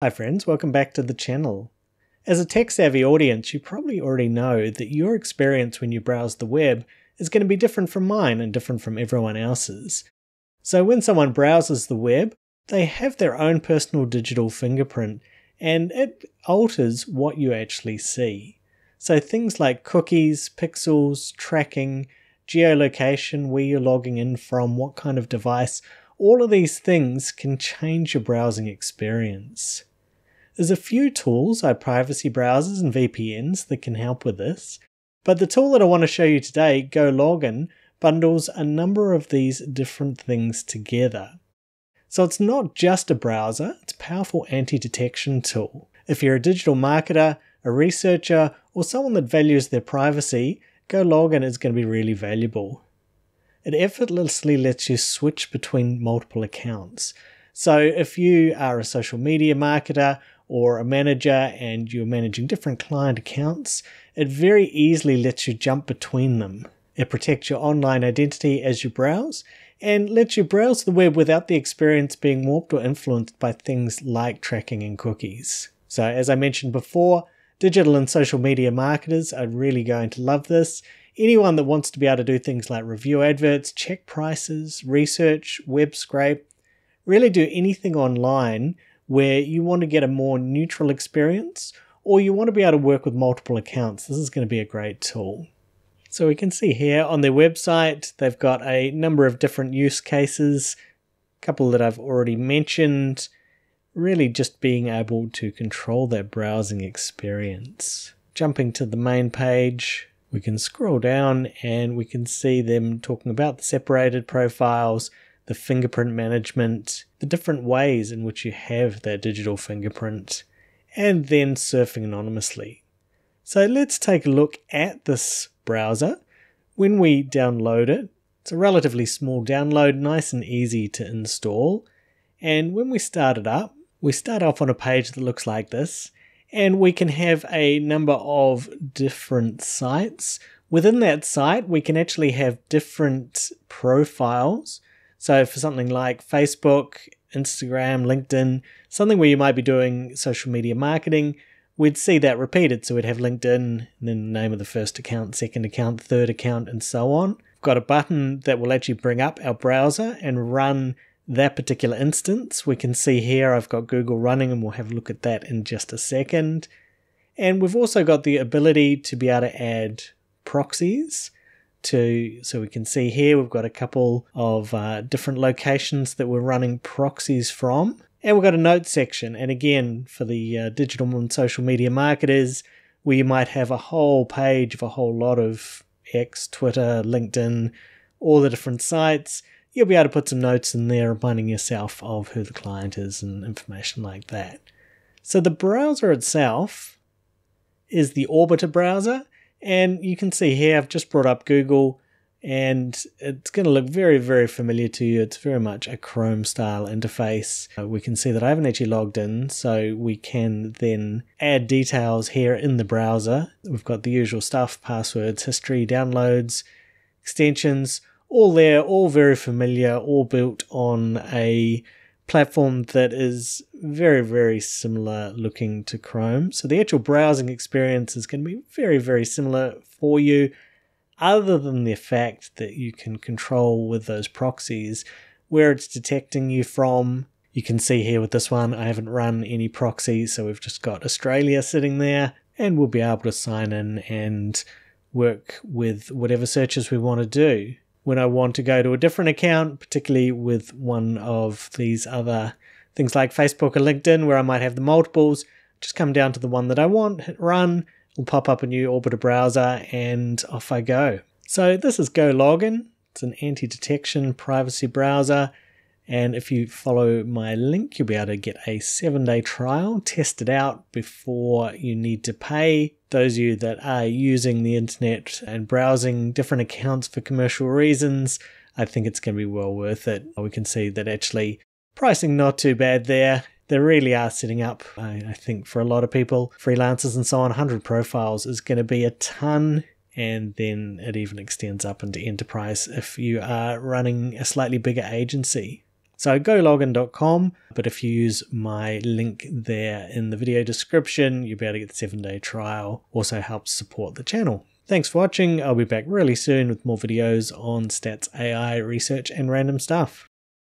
Hi friends, welcome back to the channel. As a tech-savvy audience, you probably already know that your experience when you browse the web is going to be different from mine and different from everyone else's. So when someone browses the web, they have their own personal digital fingerprint, and it alters what you actually see. So things like cookies, pixels, tracking, geolocation, where you're logging in from, what kind of device, all of these things can change your browsing experience. There's a few tools like privacy browsers and VPNs that can help with this, but the tool that I want to show you today, GoLogin, bundles a number of these different things together. So it's not just a browser, it's a powerful anti-detection tool. If you're a digital marketer, a researcher, or someone that values their privacy, GoLogin is going to be really valuable. It effortlessly lets you switch between multiple accounts. So if you are a social media marketer or a manager and you're managing different client accounts, it very easily lets you jump between them. It protects your online identity as you browse and lets you browse the web without the experience being warped or influenced by things like tracking and cookies. So as I mentioned before, digital and social media marketers are really going to love this. Anyone that wants to be able to do things like review adverts, check prices, research, web scrape, really do anything online where you want to get a more neutral experience or you want to be able to work with multiple accounts, this is going to be a great tool. So we can see here on their website, they've got a number of different use cases, a couple that I've already mentioned, really just being able to control that browsing experience. Jumping to the main page, we can scroll down and we can see them talking about the separated profiles, the fingerprint management, the different ways in which you have that digital fingerprint, and then surfing anonymously. So let's take a look at this browser. When we download it, it's a relatively small download, nice and easy to install. And when we start it up, we start off on a page that looks like this. And we can have a number of different sites. Within that site, we can actually have different profiles. So for something like Facebook, Instagram, LinkedIn, something where you might be doing social media marketing, we'd see that repeated. So we'd have LinkedIn, and then the name of the first account, second account, third account, and so on. We've got a button that will actually bring up our browser and run that particular instance. We can see here I've got Google running and we'll have a look at that in just a second. And we've also got the ability to be able to add proxies to, so we can see here we've got a couple of different locations that we're running proxies from. And we've got a note section, and again for the digital and social media marketers, where you might have a whole page of a whole lot of X, Twitter, LinkedIn, all the different sites. You'll be able to put some notes in there reminding yourself of who the client is and information like that. So the browser itself is the Orbiter browser, and you can see here I've just brought up Google and it's going to look very, very familiar to you. It's very much a Chrome style interface. We can see that I haven't actually logged in, so we can then add details here in the browser. We've got the usual stuff, passwords, history, downloads, extensions, all there, all very familiar, all built on a platform that is very, very similar looking to Chrome. So the actual browsing experience is going to be very, very similar for you, other than the fact that you can control with those proxies where it's detecting you from. You can see here with this one, I haven't run any proxies, so we've just got Australia sitting there, and we'll be able to sign in and work with whatever searches we want to do. When I want to go to a different account, particularly with one of these other things like Facebook or LinkedIn where I might have the multiples, just come down to the one that I want, hit run, it'll pop up a new Orbiter browser and off I go. So this is GoLogin, it's an anti-detection privacy browser, and if you follow my link you'll be able to get a 7-day trial, test it out before you need to pay. Those of you that are using the internet and browsing different accounts for commercial reasons, I think it's going to be well worth it. We can see that actually pricing not too bad there. They really are setting up, I think for a lot of people, freelancers and so on, 100 profiles is going to be a ton. And then it even extends up into enterprise if you are running a slightly bigger agency. So gologin.com, but if you use my link there in the video description, you'll be able to get the 7-day trial. Also helps support the channel. Thanks for watching. I'll be back really soon with more videos on stats, AI, research, and random stuff.